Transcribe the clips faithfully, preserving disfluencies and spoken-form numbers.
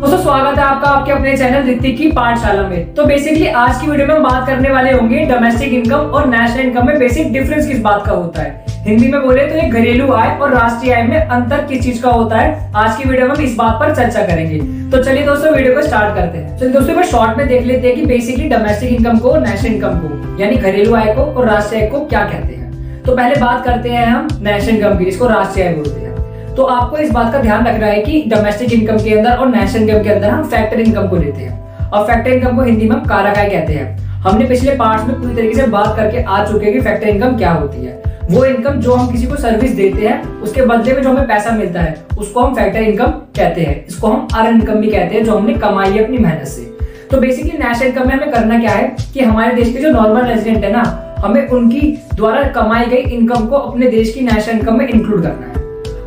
दोस्तों स्वागत है आपका आपके अपने चैनल ऋतिक की पाठशाला में। तो बेसिकली आज की वीडियो में हम बात करने वाले होंगे डोमेस्टिक इनकम और नेशनल इनकम में बेसिक डिफरेंस किस बात का होता है। हिंदी में बोले तो ये घरेलू आय और राष्ट्रीय आय में अंतर किस चीज का होता है। आज की वीडियो में हम इस बात पर चर्चा करेंगे। तो चलिए दोस्तों वीडियो को स्टार्ट करते हैं। चलिए दोस्तों शॉर्ट में देख लेते हैं कि बेसिकली डोमेस्टिक इनकम को, नेशनल इनकम को यानी घरेलू आय को और राष्ट्रीय आय को क्या कहते हैं। तो पहले बात करते हैं हम नेशनल इनकम की, इसको राष्ट्रीय आय बोलते हैं। तो आपको इस बात का ध्यान रखना है कि डोमेस्टिक इनकम के अंदर और नेशनल इनकम के अंदर हम फैक्टर इनकम को लेते हैं और फैक्टर इनकम को हिंदी में हम कारक आय कहते हैं। हमने पिछले पार्ट्स में पूरी तरीके से बात करके आ चुके हैं कि फैक्टर इनकम क्या होती है। वो इनकम जो हम किसी को सर्विस देते हैं उसके बदले में जो हमें पैसा मिलता है उसको हम फैक्टर इनकम कहते हैं। इसको हम अर्न इनकम भी कहते हैं, जो हमने कमाई है अपनी मेहनत से। तो बेसिकली नेशनल इनकम में हमें करना क्या है कि हमारे देश के जो नॉर्मल रेजिडेंट है ना, हमें उनकी द्वारा कमाई गई इनकम को अपने देश की नेशनल इनकम में इंक्लूड करना है।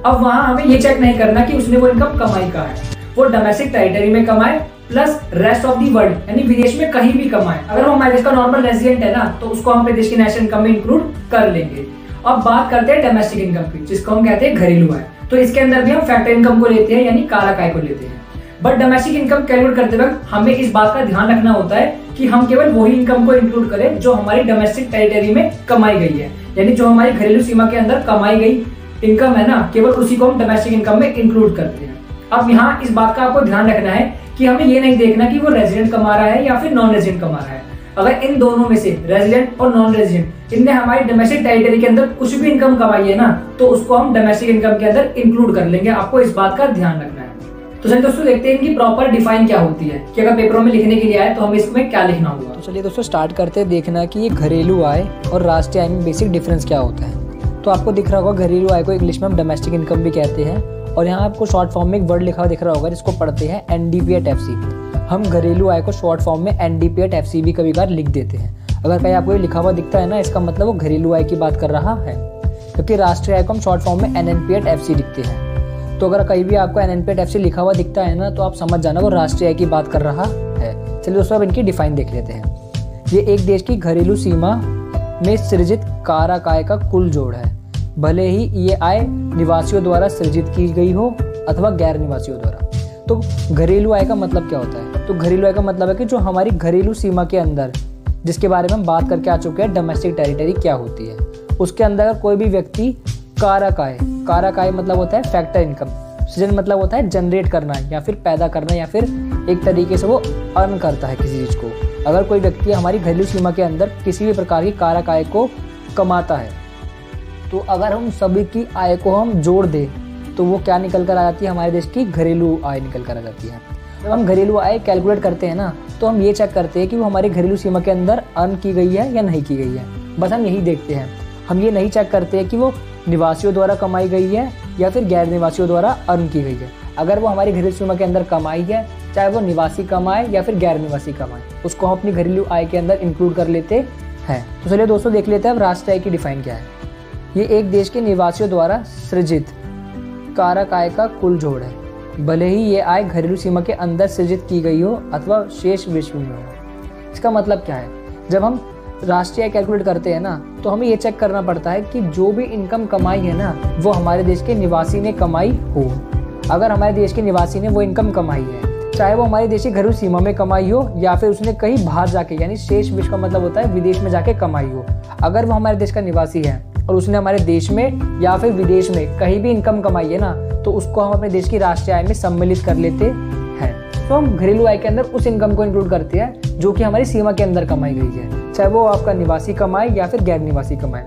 अब वहाँ हमें ये चेक नहीं करना कि उसने वो इनकम कमाई का है, वो डोमेस्टिक टेरिटरी में कमाए plus rest of the world यानी विदेश में कहीं भी कमाए। अगर वो हमारे देश का नॉर्मल रेजिडेंट है ना तो उसको हम अपने देश की नेशनल इनकम में इंक्लूड कर लेंगे। अब बात करते हैं डोमेस्टिक इनकम की, जिसको हम कहते हैं घरेलू आय। तो इसके अंदर भी हम फैक्टर इनकम को लेते हैं यानी कारक आय को लेते हैं। बट डोमेस्टिक इनकम कैलकुलेट करते वक्त हमें इस बात का ध्यान रखना होता है कि हम केवल वही इनकम को इंक्लूड करें जो हमारी डोमेस्टिक टेरिटरी में कमाई गई है, यानी जो हमारी घरेलू सीमा के अंदर कमाई गई इनकम है ना, केवल उसी को हम डोमेस्टिक इनकम में इंक्लूड करते हैं। अब यहाँ इस बात का आपको ध्यान रखना है कि हमें ये नहीं देखना कि वो रेजिडेंट कमा रहा है या फिर नॉन रेजिडेंट कमा रहा है। अगर इन दोनों में से रेजिडेंट और नॉन रेजिडेंट इनने हमारी डोमेस्टिक टेरिटरी के अंदर कुछ भी इनकम कमाई है ना, तो उसको हम डोमेस्टिक इनकम के अंदर इंक्लूड कर लेंगे। आपको इस बात का ध्यान रखना है। तो चलिए दोस्तों देखते हैं इनकी प्रॉपर डिफाइन क्या होती है, कि अगर पेपरों में लिखने के लिए आए तो हमें इसमें क्या लिखना होगा। तो चलिए दोस्तों स्टार्ट करते हैं देखना कि ये घरेलू आय और राष्ट्रीय आय में बेसिक डिफरेंस क्या होता है। तो आपको दिख रहा होगा घरेलू आय को इंग्लिश में हम डोमेस्टिक इनकम भी कहते हैं, और यहाँ आपको शॉर्ट फॉर्म में एक वर्ड लिखा हुआ दिख रहा होगा जिसको पढ़ते हैं N D P at F C. हम घरेलू आय को शॉर्ट फॉर्म में N D P at F C भी कभी बार लिख देते हैं। अगर कहीं आपको ये लिखा हुआ दिखता है ना, इसका मतलब वो घरेलू आय की बात कर रहा है, क्योंकि राष्ट्रीय आय को हम शॉर्ट फॉर्म में N N P at F C लिखते हैं। तो अगर कहीं भी आपको N N P at F C लिखा हुआ दिखता है ना, तो आप समझ जाना वो राष्ट्रीय आय की बात कर रहा है। चलिए दोस्तों अब इनकी डिफाइन देख लेते हैं। ये एक देश की घरेलू सीमा में सृजित कारक आय का कुल जोड़ है, भले ही ये आय निवासियों द्वारा सृजित की गई हो अथवा गैर निवासियों द्वारा। तो घरेलू आय का मतलब क्या होता है? तो घरेलू आय का मतलब है कि जो हमारी घरेलू सीमा के अंदर, जिसके बारे में हम बात करके आ चुके हैं डोमेस्टिक टेरिटरी क्या होती है, उसके अंदर अगर कोई भी व्यक्ति कारक आय, कारक आय मतलब होता है फैक्टर इनकम, सृजन मतलब होता है जनरेट करना या फिर पैदा करना या फिर एक तरीके से वो अर्न करता है किसी चीज़ को। अगर कोई व्यक्ति हमारी घरेलू सीमा के अंदर किसी भी प्रकार की कारक आय को कमाता है, तो अगर हम सभी की आय को हम जोड़ दें तो वो क्या निकल कर आ जाती है, हमारे देश की घरेलू आय निकल कर आ जाती है। जब हम घरेलू आय कैलकुलेट करते हैं ना, तो हम ये चेक करते हैं कि वो हमारी घरेलू सीमा के अंदर अर्न की गई है या नहीं की गई है, बस हम यही देखते हैं। हम ये नहीं चेक करते हैं कि वो निवासियों द्वारा कमाई गई है या फिर गैर निवासियों द्वारा अर्न की गई है। अगर वो हमारी घरेलू सीमा के अंदर कमाई है, चाहे वो निवासी कमाए या फिर गैर निवासी कमाए, उसको हम अपनी घरेलू आय के अंदर इंक्लूड कर लेते हैं। तो चलिए दोस्तों देख लेते हैं अब राष्ट्रीय आय की डिफाइन क्या है। ये एक देश के निवासियों द्वारा सृजित कारक आय का कुल जोड़ है, भले ही ये आय घरेलू सीमा के अंदर सृजित की गई हो अथवा शेष विश्व में हो। इसका मतलब क्या है? जब हम राष्ट्रीय आय कैलकुलेट करते हैं ना, तो हमें ये चेक करना पड़ता है कि जो भी इनकम कमाई है ना, वो हमारे देश के निवासी ने कमाई हो। अगर हमारे देश के निवासी ने वो इनकम कमाई है, चाहे वो हमारे देश की घरेलू सीमा में कमाई हो या फिर उसने कहीं बाहर जाके, यानी शेष विश्व का मतलब होता है विदेश में जाके कमाई हो, अगर वो हमारे देश का निवासी है और उसने हमारे देश में या फिर विदेश में कहीं भी इनकम कमाई है ना, तो उसको हम अपने देश की राष्ट्रीय आय में सम्मिलित कर लेते हैं। तो हम घरेलू आय के अंदर उस इनकम को इंक्लूड करते हैं जो कि हमारी सीमा के अंदर कमाई गई है, चाहे वो आपका निवासी कमाए या फिर गैर निवासी कमाए।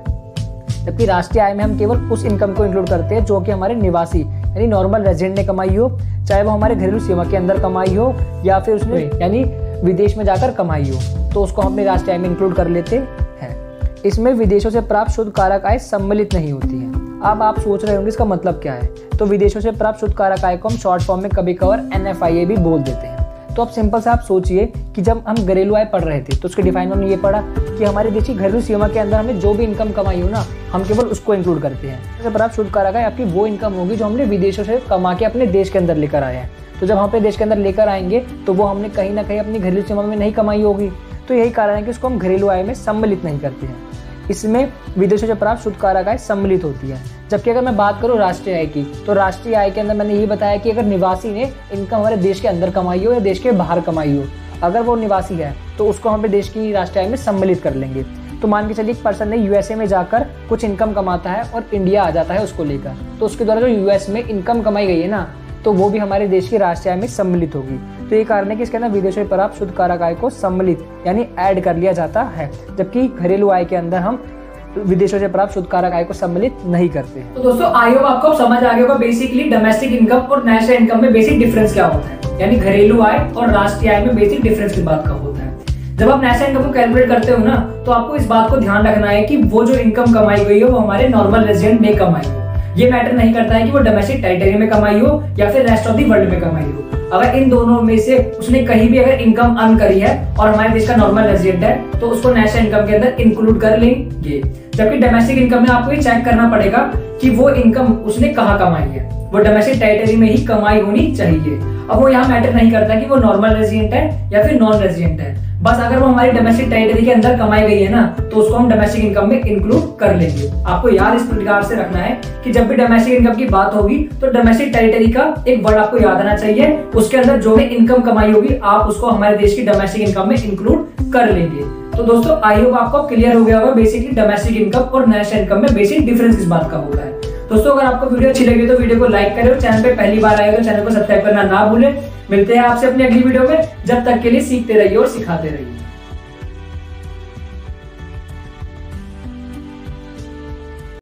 जबकि राष्ट्रीय आय में हम केवल उस इनकम को इंक्लूड करते हैं जो कि हमारे निवासी यानी नॉर्मल रेजिडेंट ने कमाई हो, चाहे वो हमारे घरेलू सीमा के अंदर कमाई हो या फिर उसने यानी विदेश में जाकर कमाई हो, तो उसको हम अपने राष्ट्रीय आय में इंक्लूड कर लेते हैं। इसमें विदेशों से प्राप्त शुद्ध कारक आय सम्मिलित नहीं होती है। अब आप सोच रहे होंगे इसका मतलब क्या है। तो विदेशों से प्राप्त शुद्ध कारक आय को हम शॉर्ट फॉर्म में कभी कवर एन एफ आई ए भी बोल देते हैं। तो अब सिंपल से आप सोचिए कि जब हम घरेलू आय पढ़ रहे थे तो उसके डिफाइन हमने ये पढ़ा कि हमारे देश की घरेलू सीमा के अंदर हमें जो भी इनकम कमाई हो ना, हम केवल उसको इंक्लूड करते हैं। प्राप्त शुद्ध कारक आय आपकी वो इनकम होगी जो हमने विदेशों से कमा के अपने देश के अंदर लेकर आए हैं। तो जब हम अपने देश के अंदर लेकर आएंगे तो वो हमने कहीं ना कहीं अपनी घरेलू सीमा में नहीं कमाई होगी। तो यही कारण है कि उसको हम घरेलू आय में सम्मिलित नहीं करते हैं। इसमें विदेशों से प्राप्त शुद्ध कारक आय सम्मिलित होती है। जबकि अगर मैं बात करूँ राष्ट्रीय आय की, तो राष्ट्रीय आय के अंदर मैंने यही बताया कि अगर निवासी ने इनकम हमारे देश के अंदर कमाई हो या देश के बाहर कमाई हो, अगर वो निवासी है तो उसको हम अपने देश की राष्ट्रीय आय में सम्मिलित कर लेंगे। तो मान के चलिए एक पर्सन ने यूएसए में जाकर कुछ इनकम कमाता है और इंडिया आ जाता है उसको लेकर, तो उसके द्वारा जो यूएस में इनकम कमाई गई है ना, तो वो भी हमारे देश की राष्ट्रीय आय में सम्मिलित होगी। तो ये कारण है कि इसके अंदर विदेशों पर आप शुद्ध कारक आय को सम्मिलित यानी ऐड कर लिया जाता है, जबकि घरेलू आय के अंदर हम विदेशों से प्राप्त शुद्ध कारक आय को सम्मिलित नहीं करते हैं। तो दोस्तों आई होप आपको समझ आ गया होगा बेसिकली डोमेस्टिक इनकम और नेशनल इनकम में बेसिक डिफरेंस क्या होता है, यानी घरेलू आय और राष्ट्रीय आय में बेसिक डिफरेंस की बात का होता है। जब आप नेशनल इनकम को कैलकुलेट करते हो ना, तो आपको इस बात को ध्यान रखना है कि वो जो इनकम कमाई गई हो वो हमारे नॉर्मल रेजिडेंट में कमाई हो। ये मैटर नहीं करता है कि वो डोमेस्टिक टेरिटरी में कमाई हो या फिर रेस्ट ऑफ द वर्ल्ड में कमाई हो। अगर इन दोनों में से उसने कहीं भी अगर इनकम अर्न करी है और हमारे देश का नॉर्मल रेजिडेंट है, तो उसको नेशनल इनकम के अंदर इंक्लूड कर लेंगे। जबकि डोमेस्टिक इनकम में आपको ये चेक करना पड़ेगा कि वो इनकम उसने कहाँ कमाई है, वो डोमेस्टिक टेरिटरी में ही कमाई होनी चाहिए। अब वो यहाँ मैटर नहीं करता कि वो नॉर्मल रेजिडेंट है या फिर नॉन रेजिडेंट है, बस अगर वो हमारी डोमेस्टिक टेरिटरी के अंदर कमाई गई है ना, तो उसको हम डोमेस्टिक इनकम में इंक्लूड कर लेंगे। आपको याद इस प्रकार से रखना है कि जब भी डोमेस्टिक इनकम की बात होगी तो डोमेस्टिक टेरिटरी का एक वर्ड आपको याद आना चाहिए, उसके अंदर जो भी इनकम कमाई होगी आप उसको हमारे देश की डोमेस्टिक इनकम में इंक्लूड कर लेंगे। तो दोस्तों आई होप आपको क्लियर हो गया होगा बेसिकली डोमेस्टिक इनकम और नेशनल इनकम में बेसिक डिफरेंस किस बात का होता है। दोस्तों अगर आपको वीडियो अच्छी लगी तो वीडियो को लाइक करें, चैनल पे पहली बार आए तो चैनल को सब्सक्राइब करना ना भूलें। मिलते हैं आपसे अपनी अगली वीडियो में, जब तक के लिए सीखते रहिए और सिखाते रहिए।